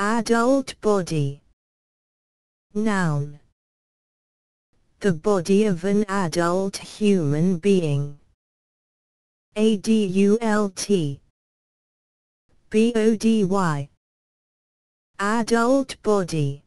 Adult body. Noun. The body of an adult human being. Adult. Body. Adult body.